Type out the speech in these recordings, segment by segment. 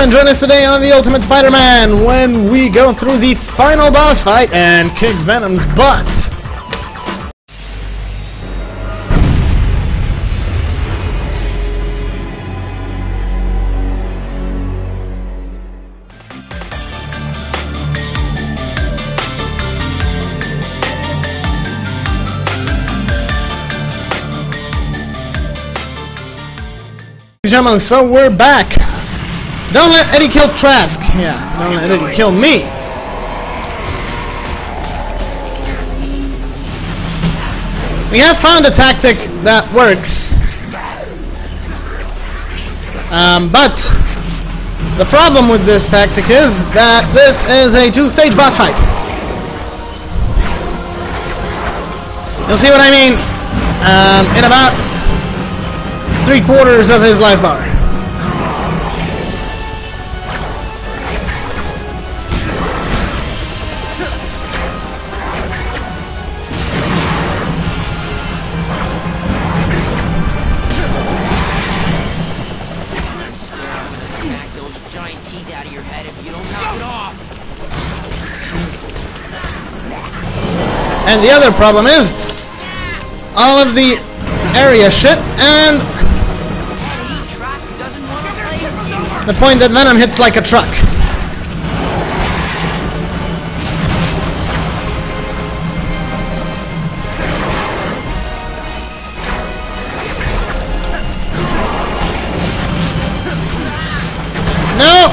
Venom, and join us today on the Ultimate Spider-Man when we go through the final boss fight and kick Venom's butt. Gentlemen, so we're back. Don't let Eddie kill Trask. Yeah, don't let Eddie kill me. We have found a tactic that works, but the problem with this tactic is that this is a two-stage boss fight. You'll see what I mean in about 3/4 of his life bar. Smack those giant teeth out of your head if you don't knock it off. And the other problem is all of the area shit and the point that Venom hits like a truck. No!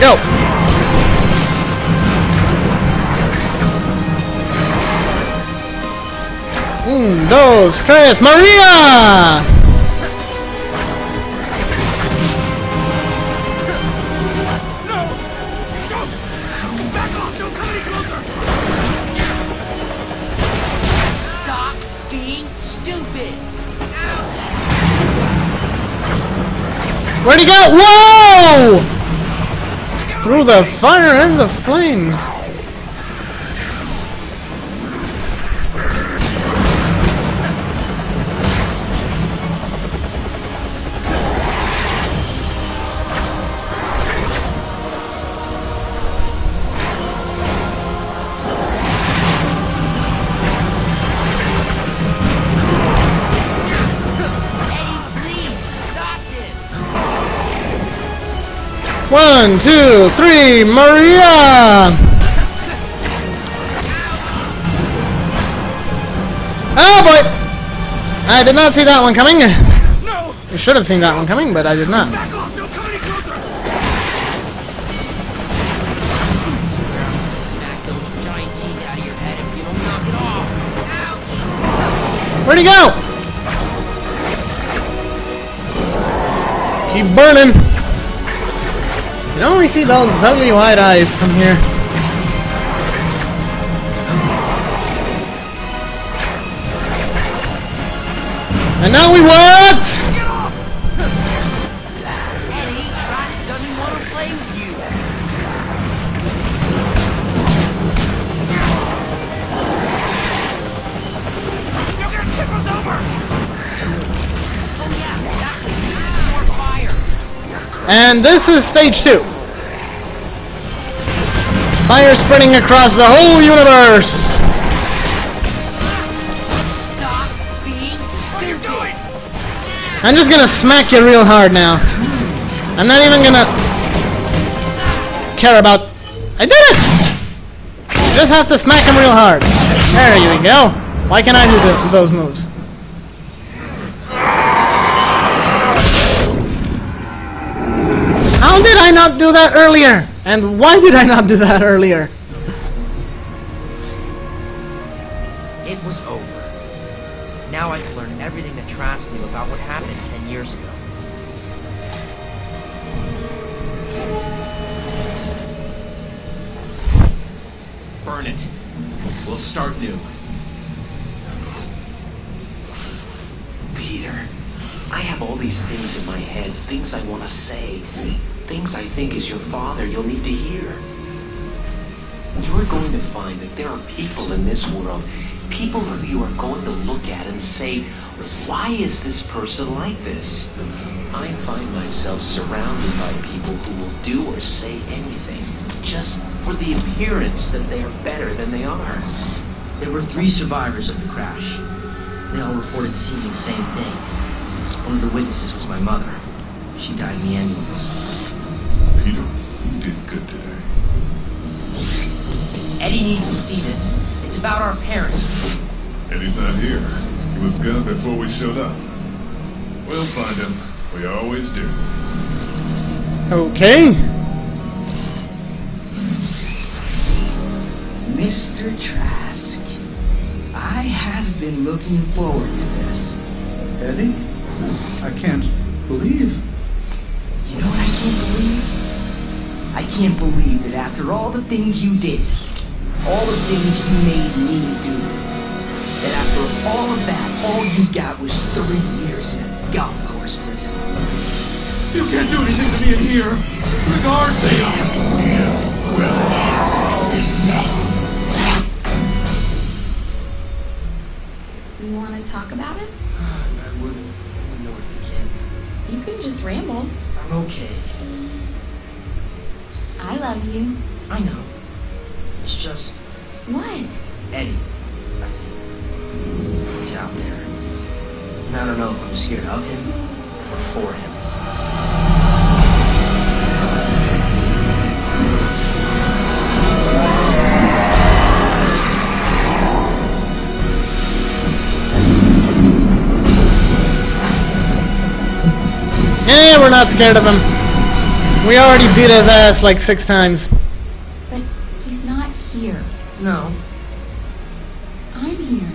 Go. Dos, tres, Maria! No! Go! Back off! Don't come any closer! Stop being stupid! Ow. Where'd he go? Whoa! Through the fire and the flames. One, two, three, Maria! Oh boy! I did not see that one coming. No. I should have seen that one coming, but I did not. Back off, don't come any closer. Smack those giant teeth out of your head if you don't knock it off. Ouch. Where'd he go? Keep burning. You can only see those ugly wide eyes from here. And now we what? Eddie, Trask doesn't want to play with you. You're gonna tip us over. Oh yeah, exactly. More fire. And this is stage 2. Fire spreading across the whole universe! Stop being stupid. I'm just gonna smack you real hard now. I'm not even gonna care about... I did it! You just have to smack him real hard. There you go. Why can't I do those moves? How did I not do that earlier? And why did I not do that earlier? It was over. Now I've learned everything that Trask knew about what happened 10 years ago. Burn it. We'll start new. Peter. here. I have all these things in my head, things I want to say, things I think as your father you'll need to hear. You're going to find that there are people in this world, people who you are going to look at and say, why is this person like this? I find myself surrounded by people who will do or say anything just for the appearance that they are better than they are. There were 3 survivors of the crash. They all reported seeing the same thing. One of the witnesses was my mother. She died in the ambulance. Peter, you did good today. Eddie needs to see this. It's about our parents. Eddie's not here. He was gone before we showed up. We'll find him. We always do. Okay. Mr. Trask, I have been looking forward to this. Eddie? I can't believe. You know what I can't believe? I can't believe that after all the things you did, all the things you made me do, that after all of that, all you got was 3 years in a golf course prison. You can't do anything to me in here. Regards. That will have enough. You want to talk about it? I wouldn't know what to do. You can just ramble. I'm okay. I love you. I know. It's just... What? Eddie. He's out there. And I don't know if I'm scared of him or for him. Hey, we're not scared of him. We already beat his ass like 6 times. But he's not here. No. I'm here.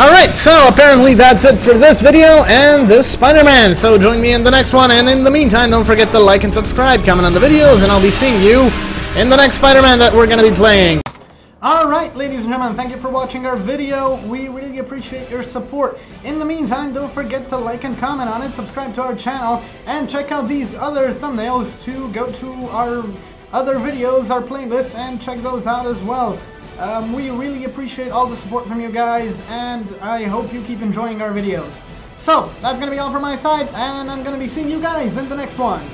Alright, so apparently that's it for this video and this Spider-Man. So join me in the next one, and in the meantime, don't forget to like and subscribe, comment on the videos, and I'll be seeing you in the next Spider-Man that we're going to be playing. Alright, ladies and gentlemen, thank you for watching our video. We really appreciate your support. In the meantime, don't forget to like and comment on it, subscribe to our channel, and check out these other thumbnails to go to our other videos, our playlists, and check those out as well. We really appreciate all the support from you guys, and I hope you keep enjoying our videos. So, that's going to be all from my side, and I'm going to be seeing you guys in the next one.